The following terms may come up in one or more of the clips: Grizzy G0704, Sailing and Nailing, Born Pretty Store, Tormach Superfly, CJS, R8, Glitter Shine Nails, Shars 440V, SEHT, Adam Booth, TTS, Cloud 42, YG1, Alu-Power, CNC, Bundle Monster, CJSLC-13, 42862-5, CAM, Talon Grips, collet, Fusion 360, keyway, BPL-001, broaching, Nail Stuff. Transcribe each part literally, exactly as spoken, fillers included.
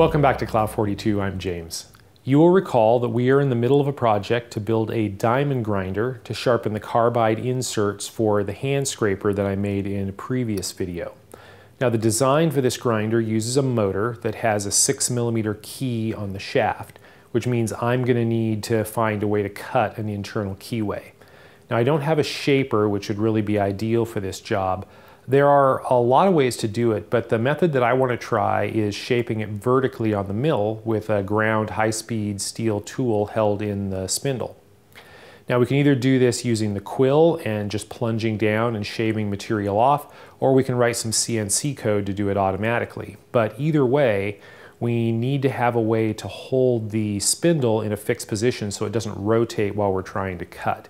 Welcome back to Cloud forty-two, I'm James. You will recall that we are in the middle of a project to build a diamond grinder to sharpen the carbide inserts for the hand scraper that I made in a previous video. Now the design for this grinder uses a motor that has a six millimeter key on the shaft, which means I'm going to need to find a way to cut an internal keyway. Now I don't have a shaper, which would really be ideal for this job. There are a lot of ways to do it, but the method that I want to try is shaping it vertically on the mill with a ground high-speed steel tool held in the spindle. Now we can either do this using the quill and just plunging down and shaving material off, or we can write some C N C code to do it automatically. But either way, we need to have a way to hold the spindle in a fixed position so it doesn't rotate while we're trying to cut.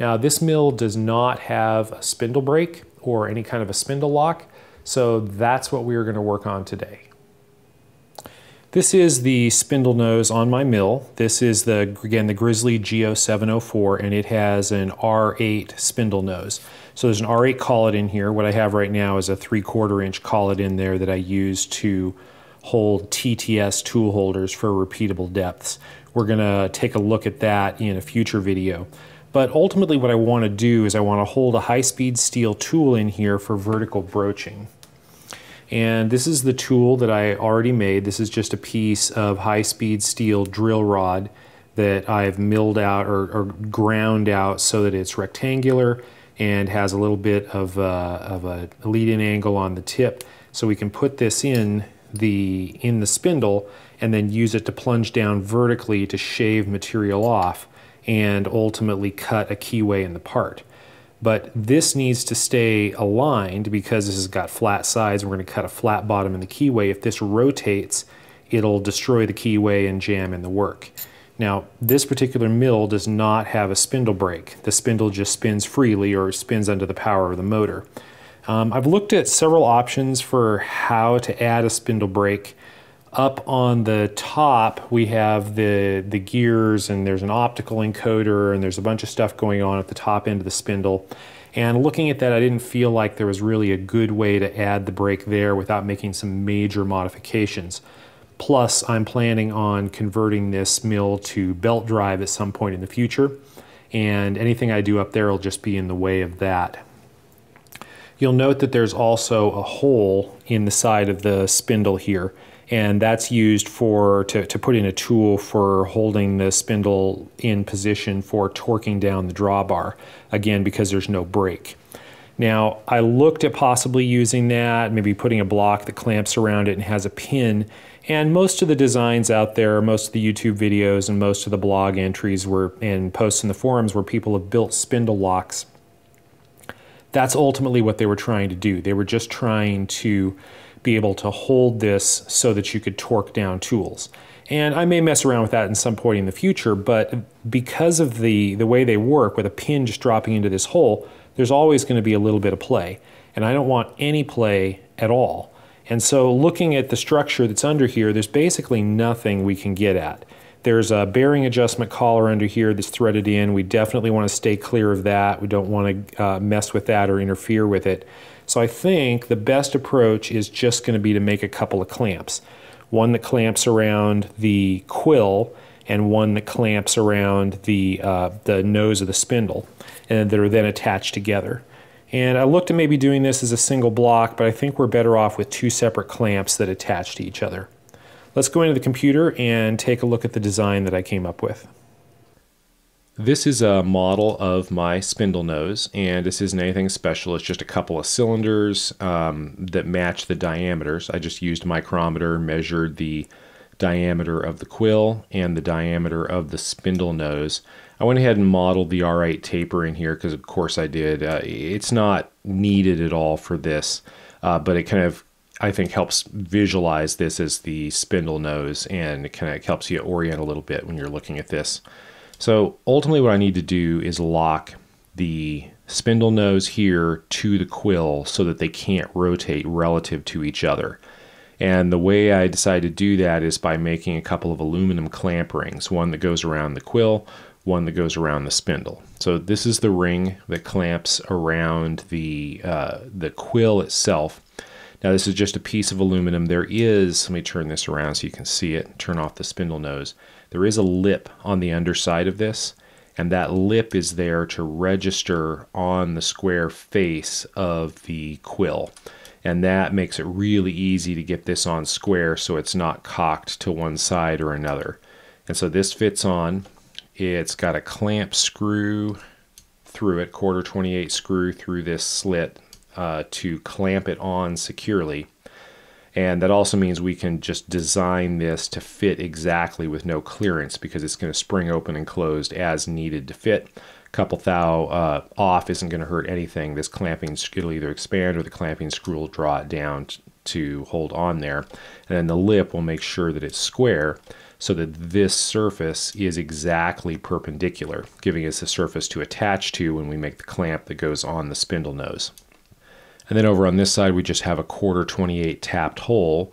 Now this mill does not have a spindle brake or any kind of a spindle lock, so that's what we are going to work on today. This is the spindle nose on my mill. This is, the again, the Grizzly G zero seven zero four, and it has an R eight spindle nose. So there's an R eight collet in here. What I have right now is a three quarter inch collet in there that I use to hold T T S tool holders for repeatable depths. We're going to take a look at that in a future video. But ultimately what I want to do is I want to hold a high-speed steel tool in here for vertical broaching. And this is the tool that I already made. This is just a piece of high-speed steel drill rod that I've milled out or, or ground out so that it's rectangular and has a little bit of a, of a lead-in angle on the tip. So we can put this in the, in the spindle and then use it to plunge down vertically to shave material off and ultimately cut a keyway in the part. But this needs to stay aligned because this has got flat sides. We're going to cut a flat bottom in the keyway. If this rotates, it'll destroy the keyway and jam in the work. Now, this particular mill does not have a spindle brake. The spindle just spins freely or spins under the power of the motor. Um, I've looked at several options for how to add a spindle brake. Up on the top, we have the, the gears, and there's an optical encoder, and there's a bunch of stuff going on at the top end of the spindle. And looking at that, I didn't feel like there was really a good way to add the brake there without making some major modifications. Plus, I'm planning on converting this mill to belt drive at some point in the future, and anything I do up there will just be in the way of that. You'll note that there's also a hole in the side of the spindle here, and that's used for to, to put in a tool for holding the spindle in position for torquing down the drawbar, again, because there's no brake. Now, I looked at possibly using that, maybe putting a block that clamps around it and has a pin, and most of the designs out there, most of the YouTube videos and most of the blog entries were and posts in the forums where people have built spindle locks. That's ultimately what they were trying to do. They were just trying to be able to hold this so that you could torque down tools. And I may mess around with that in some point in the future, but because of the, the way they work, with a pin just dropping into this hole, there's always going to be a little bit of play. And I don't want any play at all. And so looking at the structure that's under here, there's basically nothing we can get at. There's a bearing adjustment collar under here that's threaded in. We definitely want to stay clear of that. We don't want to uh, mess with that or interfere with it. So I think the best approach is just going to be to make a couple of clamps. One that clamps around the quill and one that clamps around the, uh, the nose of the spindle, and that are then attached together. And I looked at maybe doing this as a single block, but I think we're better off with two separate clamps that attach to each other. Let's go into the computer and take a look at the design that I came up with. This is a model of my spindle nose, and this isn't anything special. It's just a couple of cylinders um, that match the diameters. I just used a micrometer, measured the diameter of the quill and the diameter of the spindle nose. I went ahead and modeled the R eight taper in here because, of course, I did. Uh, it's not needed at all for this, uh, but it kind of I think helps visualize this as the spindle nose, and it kind of helps you orient a little bit when you're looking at this. So ultimately what I need to do is lock the spindle nose here to the quill so that they can't rotate relative to each other. And the way I decided to do that is by making a couple of aluminum clamp rings, one that goes around the quill, one that goes around the spindle. So this is the ring that clamps around the, uh, the quill itself. Now this is just a piece of aluminum. There is, let me turn this around so you can see it, turn off the spindle nose. There is a lip on the underside of this, and that lip is there to register on the square face of the quill. And that makes it really easy to get this on square so it's not cocked to one side or another. And so this fits on. It's got a clamp screw through it, quarter twenty-eight screw through this slit uh, to clamp it on securely. And that also means we can just design this to fit exactly with no clearance, because it's going to spring open and closed as needed to fit. A couple thou uh, off isn't going to hurt anything. This clamping screw will either expand or the clamping screw will draw it down to hold on there. And then the lip will make sure that it's square so that this surface is exactly perpendicular, giving us a surface to attach to when we make the clamp that goes on the spindle nose. And then over on this side, we just have a quarter twenty-eight tapped hole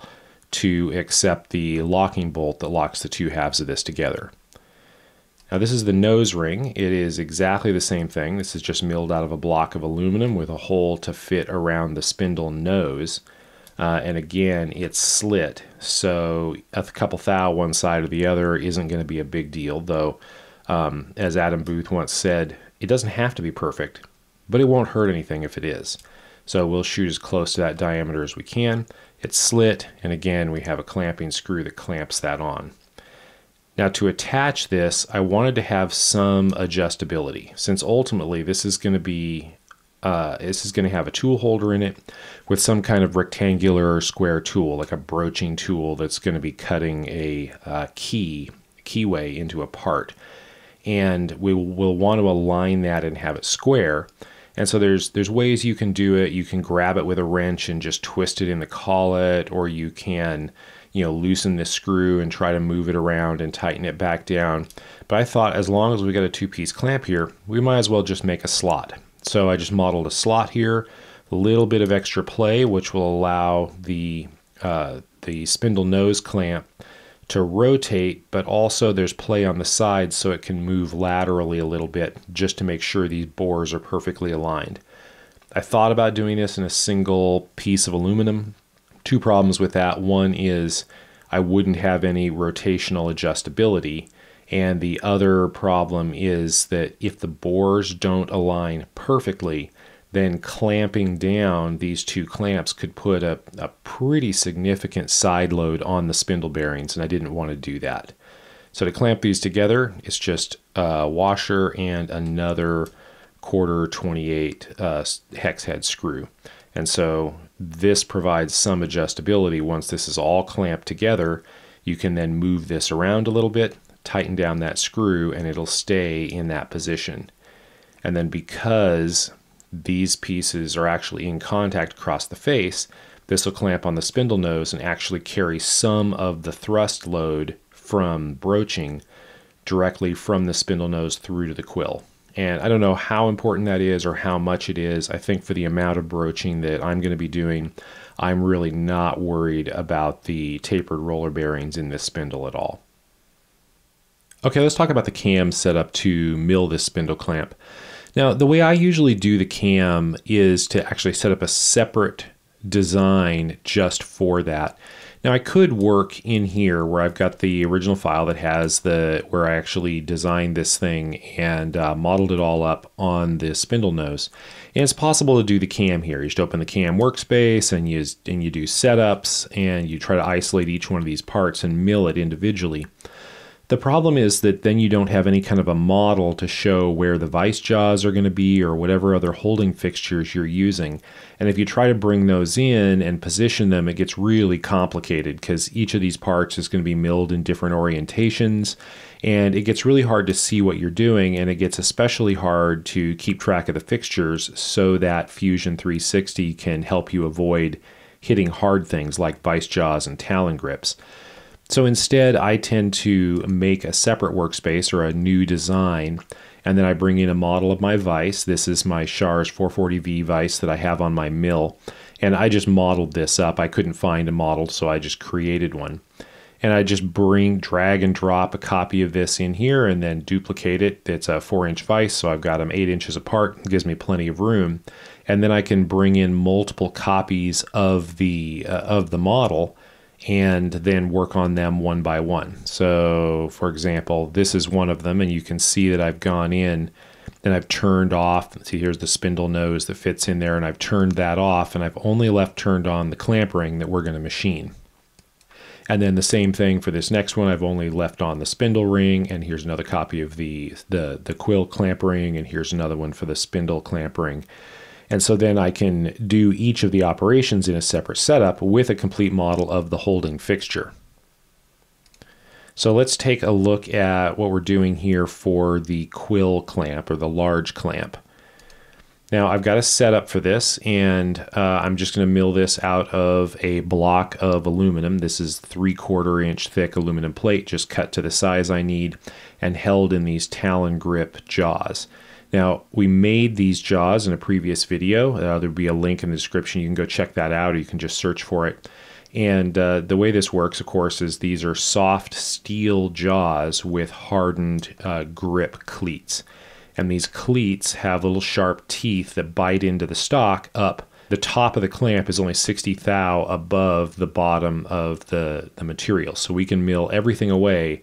to accept the locking bolt that locks the two halves of this together. Now this is the nose ring. It is exactly the same thing. This is just milled out of a block of aluminum with a hole to fit around the spindle nose. Uh, and again, it's slit. So a couple thou one side or the other isn't going to be a big deal, though, um, as Adam Booth once said, it doesn't have to be perfect, but it won't hurt anything if it is. So we'll shoot as close to that diameter as we can. It's slit, and again, we have a clamping screw that clamps that on. Now to attach this, I wanted to have some adjustability, since ultimately this is going to be, uh, this is going to have a tool holder in it with some kind of rectangular or square tool, like a broaching tool that's going to be cutting a uh, key, keyway into a part. And we will want to align that and have it square. And so there's there's ways you can do it. You can grab it with a wrench and just twist it in the collet, or you can, you know, loosen this screw and try to move it around and tighten it back down. But I thought, as long as we got a two-piece clamp here, we might as well just make a slot. So I just modeled a slot here, a little bit of extra play, which will allow the uh, the spindle nose clamp to rotate, but also there's play on the sides so it can move laterally a little bit, just to make sure these bores are perfectly aligned. I thought about doing this in a single piece of aluminum. Two problems with that. One is I wouldn't have any rotational adjustability, and the other problem is that if the bores don't align perfectly, then clamping down these two clamps could put a, a pretty significant side load on the spindle bearings, and I didn't want to do that. So to clamp these together, it's just a washer and another quarter twenty-eight uh, hex head screw. And so this provides some adjustability. Once this is all clamped together, you can then move this around a little bit, tighten down that screw, and it'll stay in that position. And then because these pieces are actually in contact across the face, this will clamp on the spindle nose and actually carry some of the thrust load from broaching directly from the spindle nose through to the quill. And I don't know how important that is or how much it is. I think for the amount of broaching that I'm going to be doing, I'm really not worried about the tapered roller bearings in this spindle at all. Okay, let's talk about the cam setup to mill this spindle clamp. Now, the way I usually do the cam is to actually set up a separate design just for that. Now, I could work in here where I've got the original file that has the, where I actually designed this thing and uh, modeled it all up on the spindle nose. And it's possible to do the cam here. You just open the cam workspace and you, and you do setups, and you try to isolate each one of these parts and mill it individually. The problem is that then you don't have any kind of a model to show where the vice jaws are going to be or whatever other holding fixtures you're using. And if you try to bring those in and position them, it gets really complicated because each of these parts is going to be milled in different orientations, and it gets really hard to see what you're doing, and it gets especially hard to keep track of the fixtures so that Fusion three sixty can help you avoid hitting hard things like vice jaws and talon grips. So instead, I tend to make a separate workspace or a new design, and then I bring in a model of my vise. This is my Shars four forty V vise that I have on my mill, and I just modeled this up. I couldn't find a model, so I just created one. and I just bring, drag and drop a copy of this in here and then duplicate it. It's a four inch vise, so I've got them eight inches apart. It gives me plenty of room. And then I can bring in multiple copies of the, uh, of the model and then work on them one by one. So for example, this is one of them, and you can see that I've gone in and I've turned off, see here's the spindle nose that fits in there, and I've turned that off, and I've only left turned on the clamp ring that we're gonna machine. And then the same thing for this next one, I've only left on the spindle ring, and here's another copy of the, the, the quill clamp ring, and here's another one for the spindle clamp ring. And so then I can do each of the operations in a separate setup with a complete model of the holding fixture. So let's take a look at what we're doing here for the quill clamp or the large clamp. Now I've got a setup for this, and uh, I'm just gonna mill this out of a block of aluminum. This is three quarter inch thick aluminum plate, just cut to the size I need and held in these talon grip jaws. Now, we made these jaws in a previous video. Uh, there'll be a link in the description. You can go check that out, or you can just search for it. And uh, the way this works, of course, is these are soft steel jaws with hardened uh, grip cleats. And these cleats have little sharp teeth that bite into the stock up. The top of the clamp is only sixty thou above the bottom of the, the material. So we can mill everything away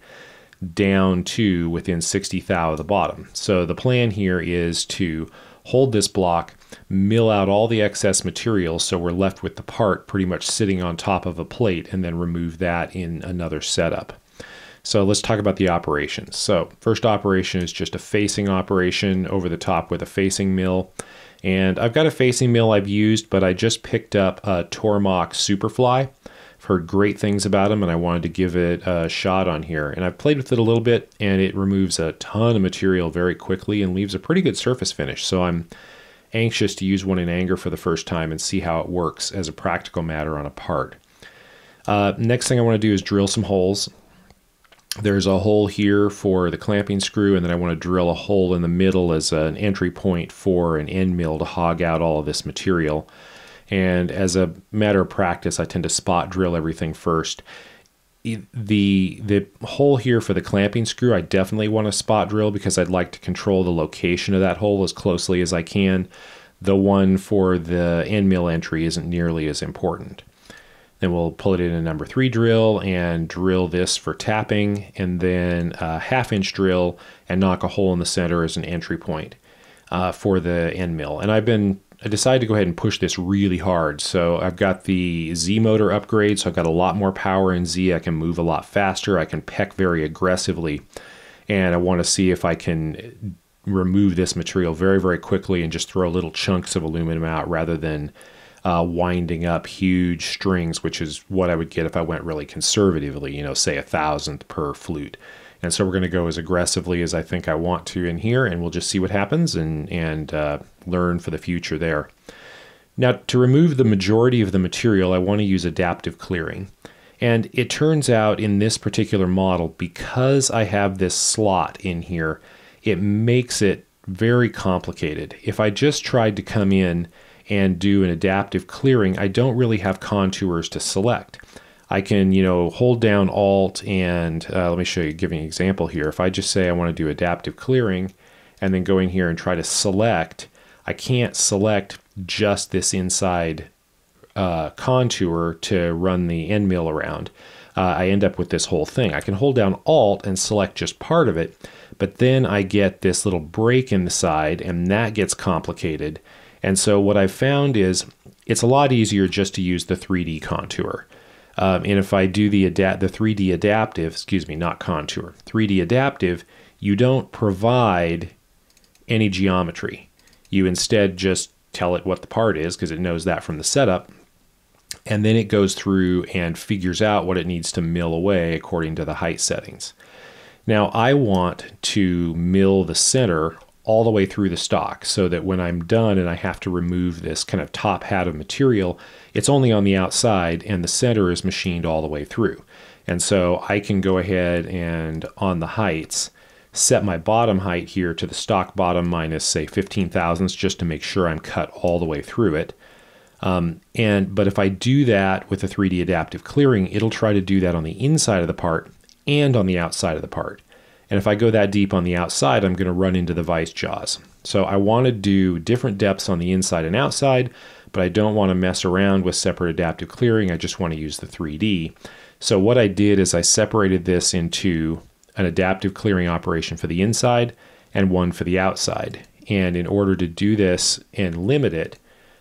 down to within sixty thou of the bottom. So the plan here is to hold this block, mill out all the excess material so we're left with the part pretty much sitting on top of a plate, and then remove that in another setup. So let's talk about the operations. So first operation is just a facing operation over the top with a facing mill. And I've got a facing mill I've used, but I just picked up a Tormach Superfly. Heard great things about them, and I wanted to give it a shot on here. And I've played with it a little bit, and it removes a ton of material very quickly and leaves a pretty good surface finish. So I'm anxious to use one in anger for the first time and see how it works as a practical matter on a part. Uh, next thing I want to do is drill some holes. There's a hole here for the clamping screw, and then I want to drill a hole in the middle as an entry point for an end mill to hog out all of this material. And as a matter of practice, I tend to spot drill everything first. The, the hole here for the clamping screw, I definitely want to spot drill because I'd like to control the location of that hole as closely as I can. The one for the end mill entry isn't nearly as important. Then we'll pull it in a number three drill and drill this for tapping, and then a half inch drill and knock a hole in the center as an entry point uh, for the end mill. And I've been I decided to go ahead and push this really hard. So I've got the Z motor upgrade, so I've got a lot more power in Z. I can move a lot faster. I can peck very aggressively. And I want to see if I can remove this material very, very quickly and just throw little chunks of aluminum out rather than uh, winding up huge strings, which is what I would get if I went really conservatively, you know, say a thousandth per flute. And so we're going to go as aggressively as I think I want to in here, and we'll just see what happens and, and uh, learn for the future there. Now, to remove the majority of the material, I want to use adaptive clearing. And it turns out in this particular model, because I have this slot in here, it makes it very complicated. If I just tried to come in and do an adaptive clearing, I don't really have contours to select. I can, you know, hold down Alt and uh, let me show you, give you an example here. If I just say I want to do adaptive clearing and then go in here and try to select, I can't select just this inside uh, contour to run the end mill around. Uh, I end up with this whole thing. I can hold down Alt and select just part of it, but then I get this little break in the side, and that gets complicated. And so what I've found is it's a lot easier just to use the three D contour. Um, and if I do the adapt, the three D adaptive, excuse me, not contour, three D adaptive, you don't provide any geometry. You instead just tell it what the part is because it knows that from the setup. And then it goes through and figures out what it needs to mill away according to the height settings. Now I want to mill the center all the way through the stock so that when I'm done and I have to remove this kind of top hat of material, it's only on the outside and the center is machined all the way through. And so I can go ahead and on the heights, set my bottom height here to the stock bottom minus say fifteen thousandths just to make sure I'm cut all the way through it. Um, and but if I do that with a three D adaptive clearing, it'll try to do that on the inside of the part and on the outside of the part. And if I go that deep on the outside, I'm going to run into the vice jaws. So I want to do different depths on the inside and outside, but I don't want to mess around with separate adaptive clearing. I just want to use the three D. So what I did is I separated this into an adaptive clearing operation for the inside and one for the outside. And in order to do this and limit it,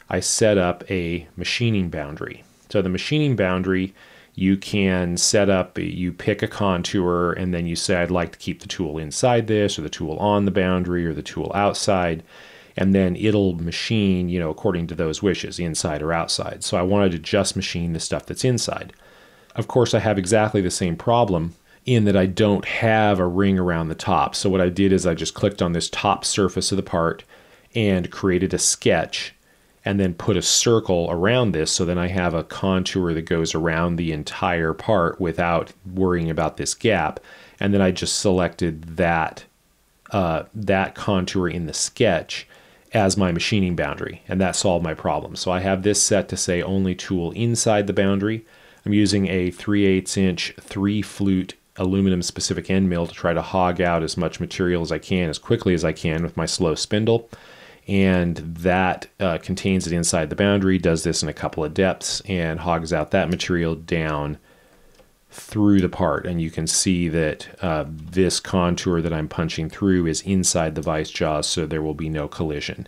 I set up a machining boundary. So the machining boundary, you can set up, you pick a contour, and then you say, I'd like to keep the tool inside this, or the tool on the boundary, or the tool outside. And then it'll machine, you know, according to those wishes, inside or outside. So I wanted to just machine the stuff that's inside. Of course, I have exactly the same problem in that I don't have a ring around the top. So what I did is I just clicked on this top surface of the part and created a sketch, and then put a circle around this, so then I have a contour that goes around the entire part without worrying about this gap. And then I just selected that, uh, that contour in the sketch as my machining boundary, and that solved my problem. So I have this set to say only tool inside the boundary. I'm using a three eighths inch, three flute aluminum specific end mill to try to hog out as much material as I can, as quickly as I can with my slow spindle. And that uh, contains it inside the boundary, does this in a couple of depths, and hogs out that material down through the part. And you can see that uh, this contour that I'm punching through is inside the vice jaws, so there will be no collision.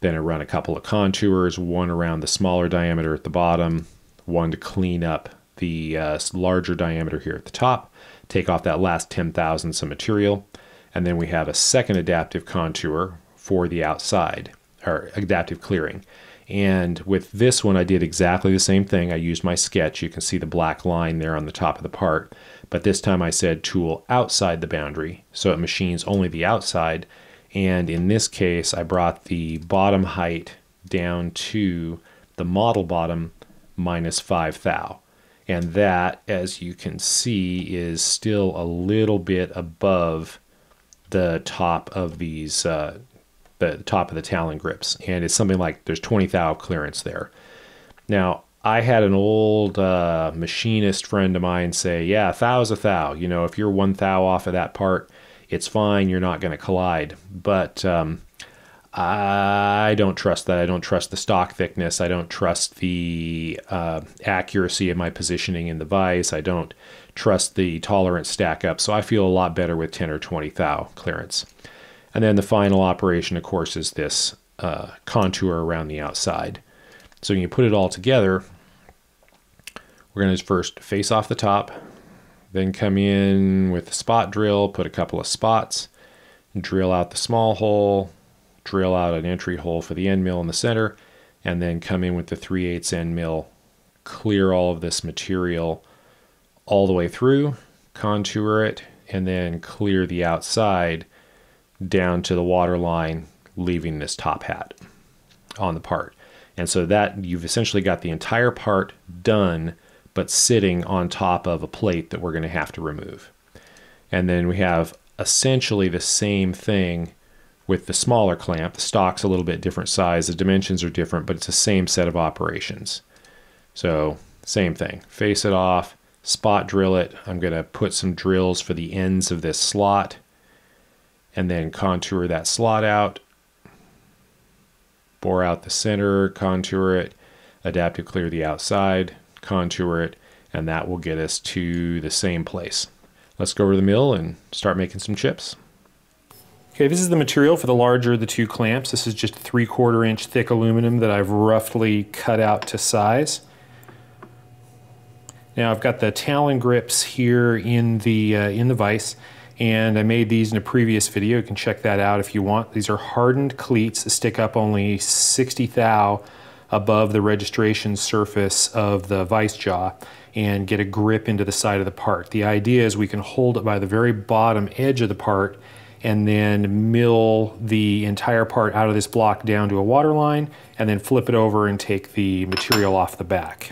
Then I run a couple of contours, one around the smaller diameter at the bottom, one to clean up the uh, larger diameter here at the top, take off that last ten thousandths of material, and then we have a second adaptive contour for the outside, or adaptive clearing. And with this one, I did exactly the same thing. I used my sketch. You can see the black line there on the top of the part, but this time I said tool outside the boundary, so it machines only the outside. And in this case, I brought the bottom height down to the model bottom minus five thou. And that, as you can see, is still a little bit above the top of these uh, the top of the talon grips, and it's something like there's twenty thou clearance there. Now, I had an old uh, machinist friend of mine say, yeah, thou is a thou. You know, if you're one thou off of that part, it's fine. You're not going to collide. But um, I don't trust that. I don't trust the stock thickness. I don't trust the uh, accuracy of my positioning in the vise. I don't trust the tolerance stack up. So I feel a lot better with ten or twenty thou clearance. And then the final operation, of course, is this uh, contour around the outside. So when you put it all together, we're going to first face off the top, then come in with the spot drill, put a couple of spots, drill out the small hole, drill out an entry hole for the end mill in the center, and then come in with the three eighths end mill, clear all of this material all the way through, contour it, and then clear the outside down to the water line, leaving this top hat on the part. And so that you've essentially got the entire part done, but sitting on top of a plate that we're going to have to remove. And then we have essentially the same thing with the smaller clamp. The stock's a little bit different size, the dimensions are different, but it's the same set of operations. So same thing, face it off, spot drill it. I'm going to put some drills for the ends of this slot, and then contour that slot out, bore out the center, contour it, adaptive clear the outside, contour it, and that will get us to the same place. Let's go over to the mill and start making some chips. Okay, this is the material for the larger of the two clamps. This is just three quarter inch thick aluminum that I've roughly cut out to size. Now I've got the talon grips here in the, uh, in the vise. And I made these in a previous video. You can check that out if you want. These are hardened cleats that stick up only sixty thou above the registration surface of the vice jaw and get a grip into the side of the part. The idea is we can hold it by the very bottom edge of the part and then mill the entire part out of this block down to a water line and then flip it over and take the material off the back.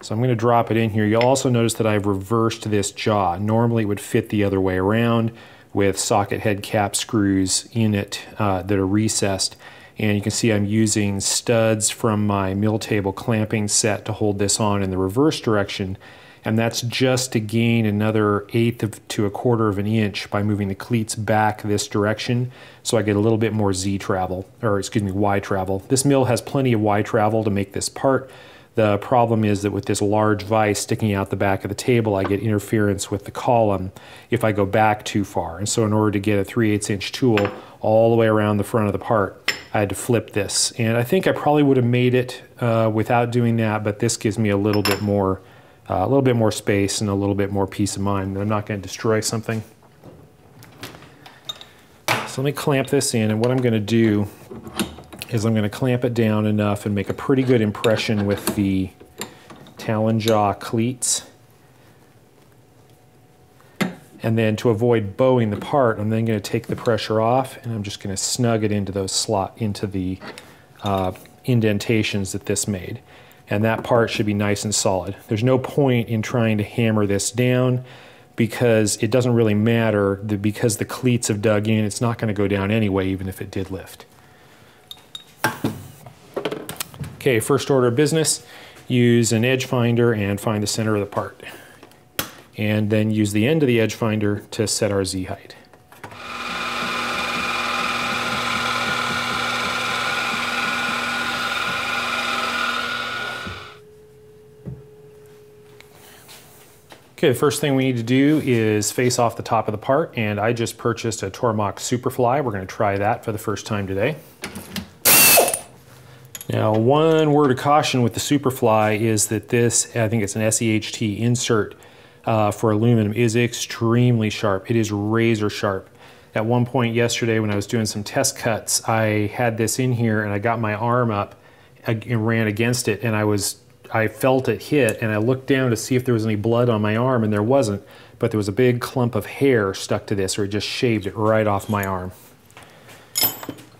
So I'm going to drop it in here. You'll also notice that I've reversed this jaw. Normally it would fit the other way around with socket head cap screws in it uh, that are recessed. And you can see I'm using studs from my mill table clamping set to hold this on in the reverse direction. And that's just to gain another eighth of, to a quarter of an inch by moving the cleats back this direction, so I get a little bit more Z travel, or excuse me, Y travel. This mill has plenty of Y travel to make this part. The problem is that with this large vise sticking out the back of the table, I get interference with the column if I go back too far. And so in order to get a three eighths inch tool all the way around the front of the part, I had to flip this. And I think I probably would have made it uh, without doing that, but this gives me a little bit more Uh, a little bit more space and a little bit more peace of mind. I'm not going to destroy something. So let me clamp this in, and what I'm going to do is I'm going to clamp it down enough and make a pretty good impression with the talon jaw cleats. And then to avoid bowing the part, I'm then going to take the pressure off, and I'm just going to snug it into those slot, into the uh, indentations that this made. And that part should be nice and solid. There's no point in trying to hammer this down because it doesn't really matter, because the cleats have dug in, it's not gonna go down anyway, even if it did lift. Okay, first order of business, use an edge finder and find the center of the part. And then use the end of the edge finder to set our Z height. Okay, the first thing we need to do is face off the top of the part, and I just purchased a Tormach Superfly. We're gonna try that for the first time today. Now, one word of caution with the Superfly is that this, I think it's an S E H T insert uh, for aluminum, is extremely sharp. It is razor sharp. At one point yesterday when I was doing some test cuts, I had this in here and I got my arm up and ran against it, and I was I felt it hit, and I looked down to see if there was any blood on my arm, and there wasn't, but there was a big clump of hair stuck to this, or it just shaved it right off my arm.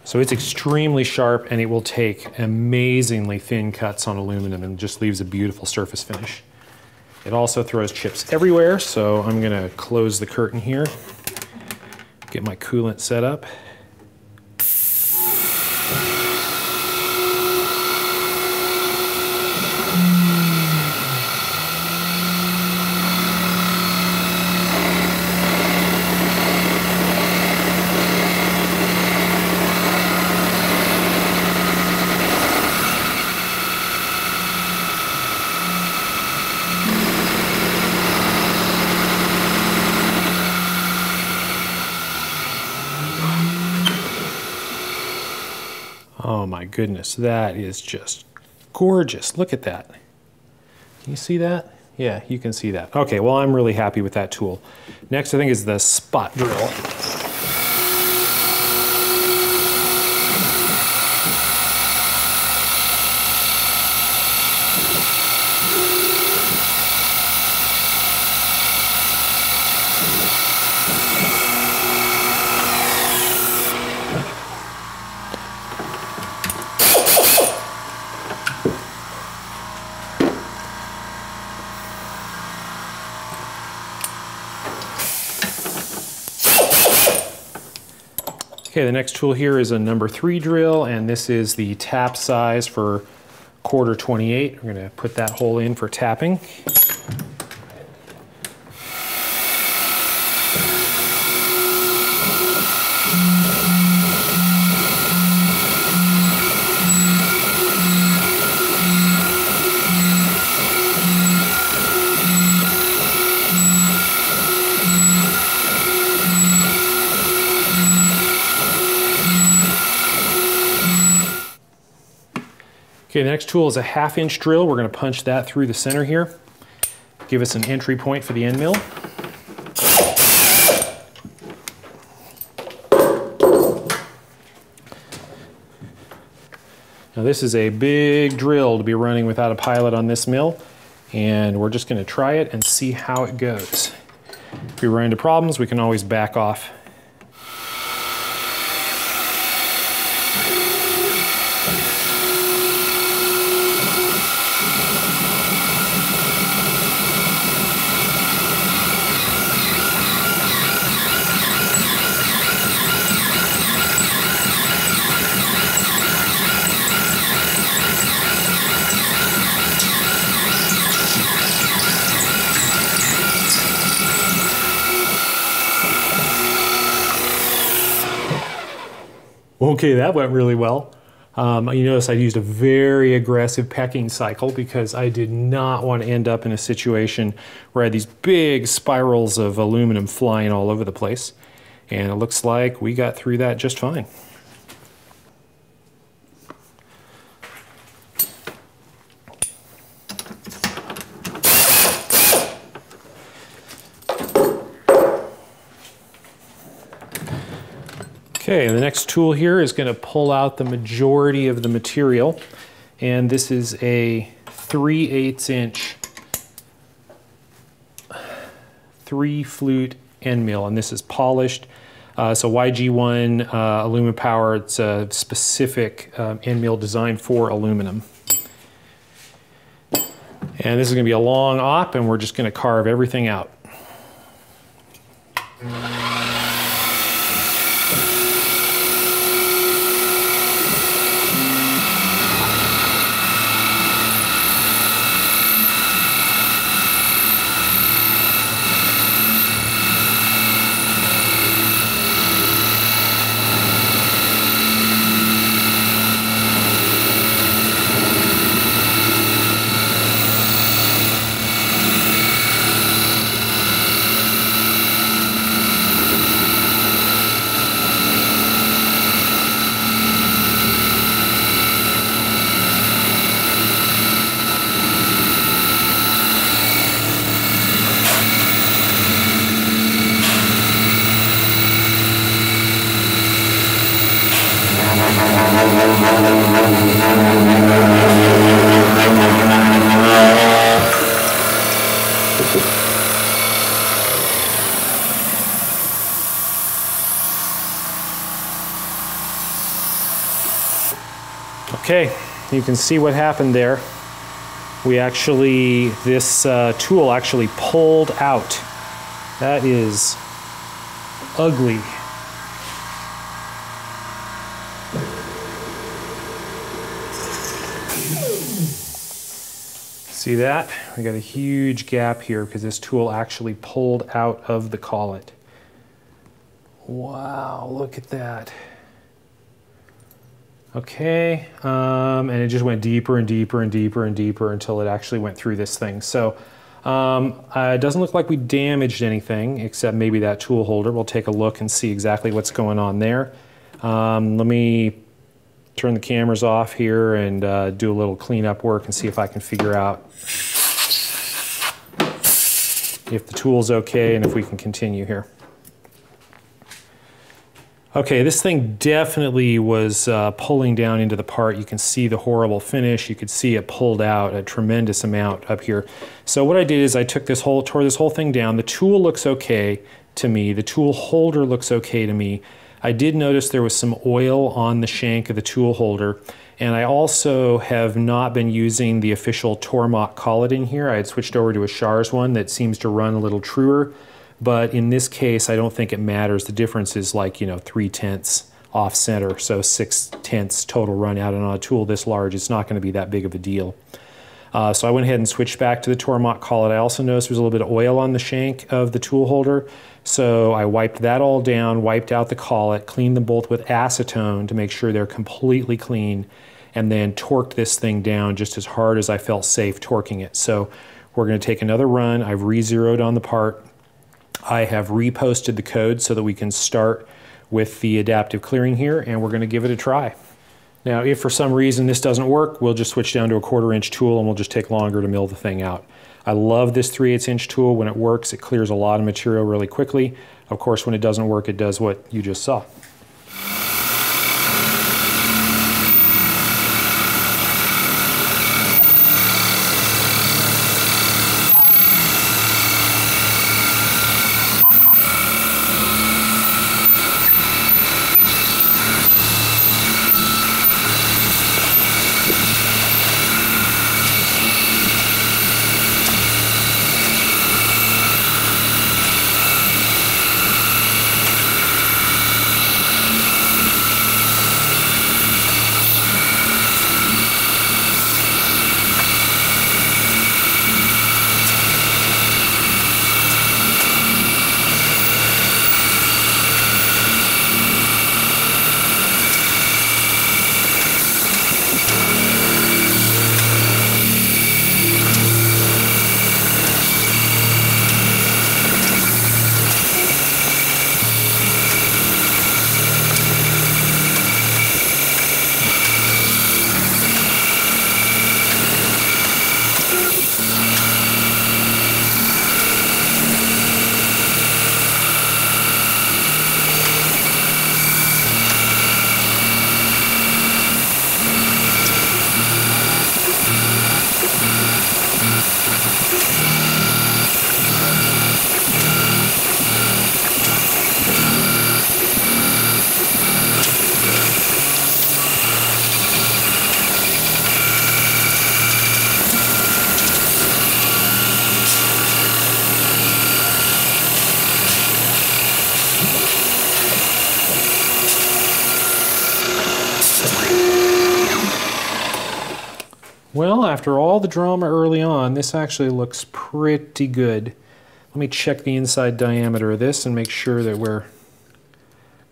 So it's extremely sharp, and it will take amazingly thin cuts on aluminum and just leaves a beautiful surface finish. It also throws chips everywhere, so I'm gonna close the curtain here, get my coolant set up. Oh my goodness, that is just gorgeous. Look at that. Can you see that? Yeah, you can see that. Okay, well, I'm really happy with that tool. Next, I think, is the spot drill. Okay, the next tool here is a number three drill, and this is the tap size for quarter twenty-eight. We're gonna put that hole in for tapping. Okay, the next tool is a half inch drill. We're gonna punch that through the center here. Give us an entry point for the end mill. Now this is a big drill to be running without a pilot on this mill, and we're just gonna try it and see how it goes. If we run into problems, we can always back off. Okay, that went really well. Um, you notice I used a very aggressive pecking cycle because I did not want to end up in a situation where I had these big spirals of aluminum flying all over the place. And it looks like we got through that just fine. Okay, the next tool here is going to pull out the majority of the material, and this is a three eighths inch three flute end mill, and this is polished. Uh, so Y G one uh, aluminum power, it's a specific um, end mill designed for aluminum. And this is going to be a long op, and we're just going to carve everything out. Okay, you can see what happened there. We actually, this uh, tool actually pulled out. That is ugly. See that? We got a huge gap here because this tool actually pulled out of the collet. Wow, look at that. Okay, um, and it just went deeper and deeper and deeper and deeper until it actually went through this thing. So um, uh, it doesn't look like we damaged anything, except maybe that tool holder. We'll take a look and see exactly what's going on there. Um, let me turn the cameras off here and uh, do a little cleanup work and see if I can figure out if the tool's okay and if we can continue here. Okay, this thing definitely was uh, pulling down into the part. You can see the horrible finish. You could see it pulled out a tremendous amount up here. So what I did is I took this whole, tore this whole thing down. The tool looks okay to me. The tool holder looks okay to me. I did notice there was some oil on the shank of the tool holder. And I also have not been using the official Tormach collet in here. I had switched over to a Shars one that seems to run a little truer. But in this case, I don't think it matters. The difference is like, you know, three tenths off center. So six tenths total run out. And on a tool this large, it's not going to be that big of a deal. Uh, so I went ahead and switched back to the Tormach collet. I also noticed there was a little bit of oil on the shank of the tool holder. So I wiped that all down, wiped out the collet, cleaned them both with acetone to make sure they're completely clean, and then torqued this thing down just as hard as I felt safe torquing it. So we're going to take another run. I've re-zeroed on the part. I have reposted the code so that we can start with the adaptive clearing here, and we're going to give it a try. Now, if for some reason this doesn't work, we'll just switch down to a quarter inch tool and we'll just take longer to mill the thing out. I love this three eighths inch tool. When it works, it clears a lot of material really quickly. Of course, when it doesn't work, it does what you just saw. Well, after all the drama early on, this actually looks pretty good. Let me check the inside diameter of this and make sure that we're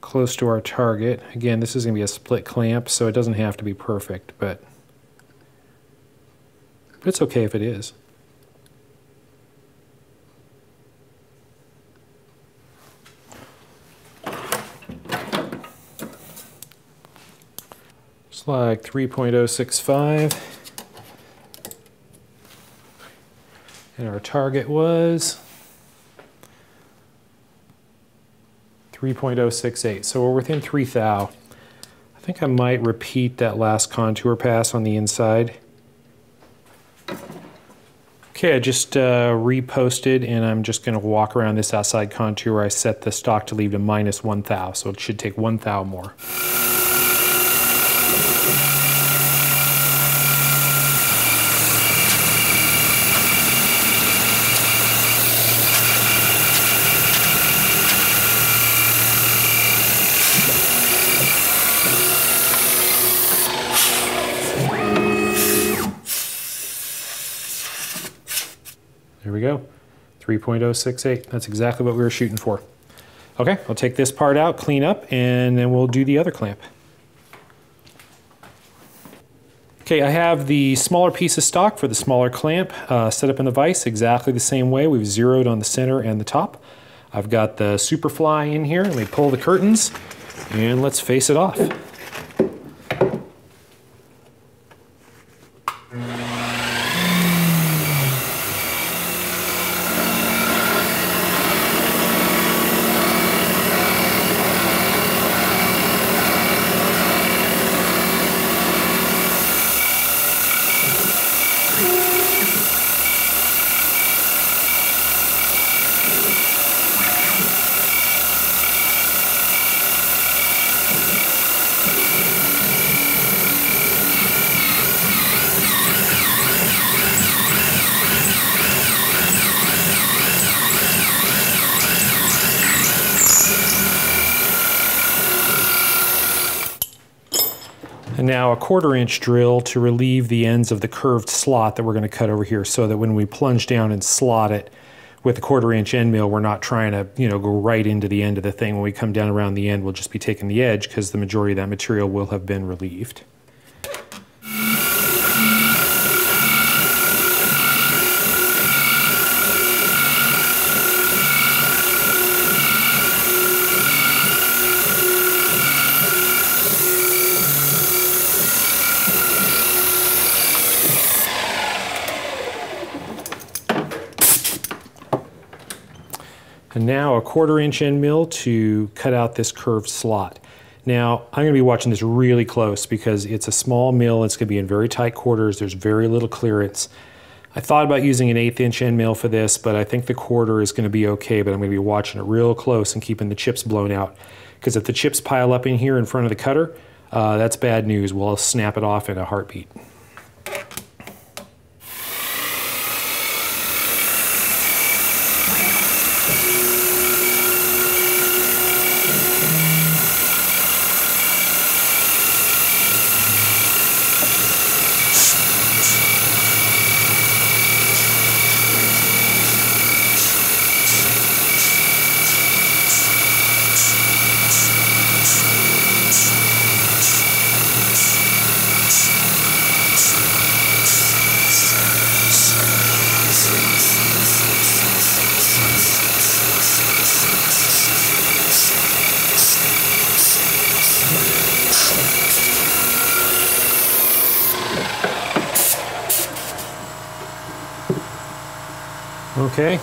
close to our target. Again, this is going to be a split clamp, so it doesn't have to be perfect, but it's okay if it is. It's like three point oh six five. And our target was three point oh six eight. So we're within three thou. I think I might repeat that last contour pass on the inside. Okay, I just uh, reposted, and I'm just gonna walk around this outside contour. I set the stock to leave to minus one thou, so it should take one thou more. three point oh six eight, that's exactly what we were shooting for. Okay, I'll take this part out, clean up, and then we'll do the other clamp. Okay, I have the smaller piece of stock for the smaller clamp uh, set up in the vise exactly the same way. We've zeroed on the center and the top. I've got the Superfly in here. Let me pull the curtains and let's face it off. Now a quarter inch drill to relieve the ends of the curved slot that we're going to cut over here, so that when we plunge down and slot it with a quarter inch end mill, we're not trying to, you know, go right into the end of the thing. When we come down around the end, we'll just be taking the edge because the majority of that material will have been relieved. And now a quarter inch end mill to cut out this curved slot. Now I'm going to be watching this really close because it's a small mill. It's going to be in very tight quarters. There's very little clearance. I thought about using an eighth inch end mill for this, but I think the quarter is going to be okay, but I'm going to be watching it real close and keeping the chips blown out. Because if the chips pile up in here in front of the cutter, uh, that's bad news. We'll snap it off in a heartbeat. Okay,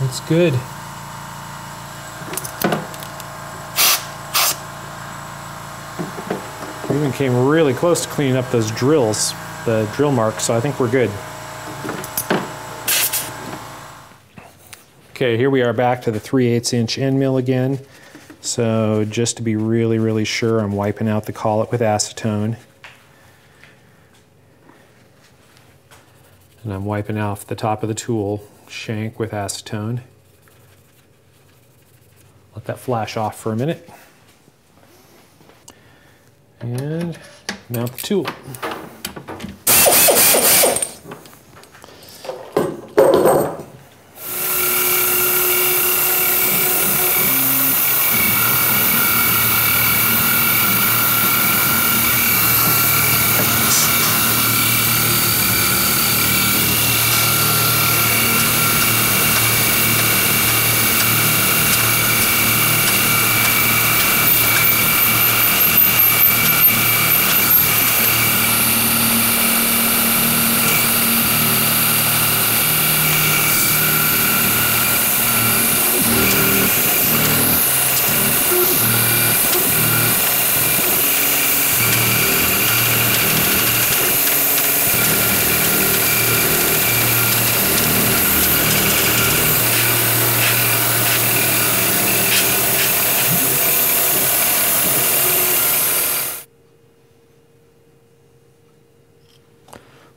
that's good. We even came really close to cleaning up those drills, the drill marks, so I think we're good. Okay, here we are back to the three eighths inch end mill again. So just to be really, really sure, I'm wiping out the collet with acetone. And I'm wiping off the top of the tool shank with acetone. Let that flash off for a minute. And mount the tool.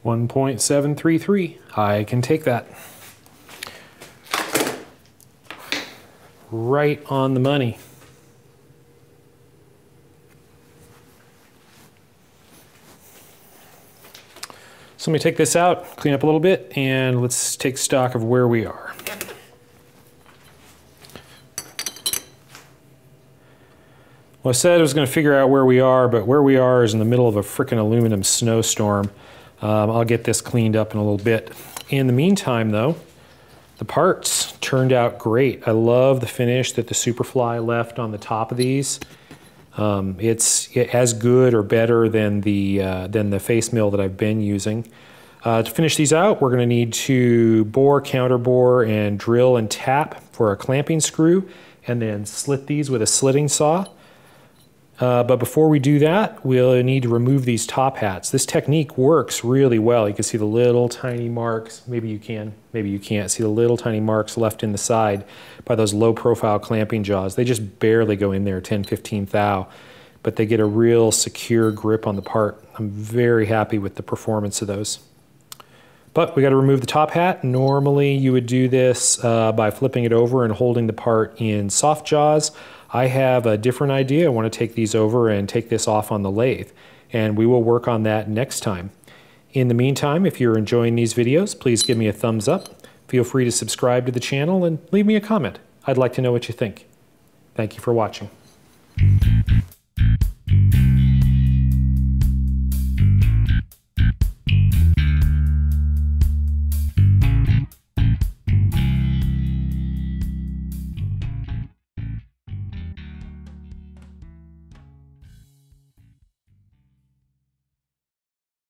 one point seven three three, I can take that. Right on the money. So let me take this out, clean up a little bit, and let's take stock of where we are. Well, I said I was going to figure out where we are, but where we are is in the middle of a frickin' aluminum snowstorm. Um, I'll get this cleaned up in a little bit. In the meantime, though, the parts turned out great. I love the finish that the Superfly left on the top of these. Um, it's as good or better than the uh, than the face mill that I've been using. Uh, to finish these out, we're going to need to bore, counter bore, and drill and tap for a clamping screw, and then slit these with a slitting saw. Uh, but before we do that, we'll need to remove these top hats. This technique works really well. You can see the little tiny marks. Maybe you can, maybe you can't see the little tiny marks left in the side by those low profile clamping jaws. They just barely go in there, ten, fifteen thou, but they get a real secure grip on the part. I'm very happy with the performance of those. But we got to remove the top hat. Normally you would do this uh, by flipping it over and holding the part in soft jaws. I have a different idea. I want to take these over and take this off on the lathe, and we will work on that next time. In the meantime, if you're enjoying these videos, please give me a thumbs up. Feel free to subscribe to the channel and leave me a comment. I'd like to know what you think. Thank you for watching.